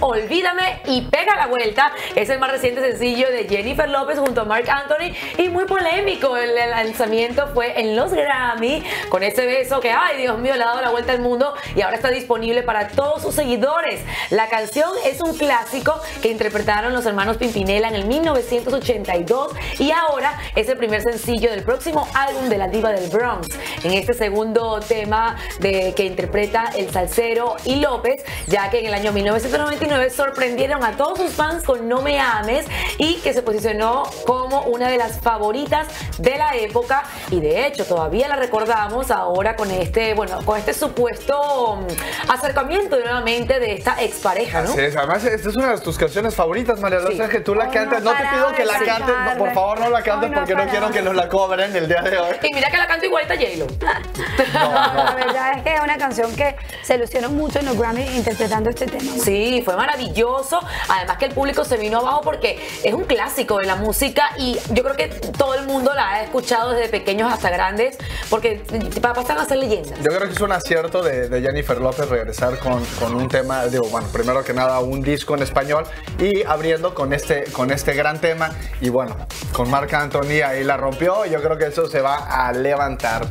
Olvídame y Pega la Vuelta. Es el más reciente sencillo de Jennifer López junto a Marc Anthony y muy polémico. El lanzamiento fue en los Grammy con ese beso que, ay Dios mío, le ha dado la vuelta al mundo y ahora está disponible para todos sus seguidores. La canción es un clásico que interpretaron los hermanos Pimpinela en el 1982 y ahora es el primer sencillo del próximo álbum de la diva del Bronx. En este segundo tema que interpreta el salsero y López, ya que en el año 1999 sorprendieron a todos sus fans con No Me Ames y que se posicionó como una de las favoritas de la época, y de hecho todavía la recordamos ahora con este supuesto acercamiento nuevamente de esta expareja, ¿no? Así es, además esta es una de tus canciones favoritas, María Rosa, que tú la cantes. No te pido que la cantes, no, por favor no la cantes porque no quiero que nos la cobren el día de hoy. Y mira que la canto igual a JLo. La verdad es que es una canción que se ilusionó mucho en los Grammy interpretando este tema. Sí, fue maravilloso, además que el público se vino abajo porque es un clásico de la música y yo creo que todo el mundo la ha escuchado desde pequeños hasta grandes porque pasan a ser leyendas. Yo creo que es un acierto de Jennifer López regresar con un tema, digo, bueno, primero que nada un disco en español y abriendo con este gran tema, y bueno, con Marc Anthony ahí la rompió. Yo creo que eso se va a levantar.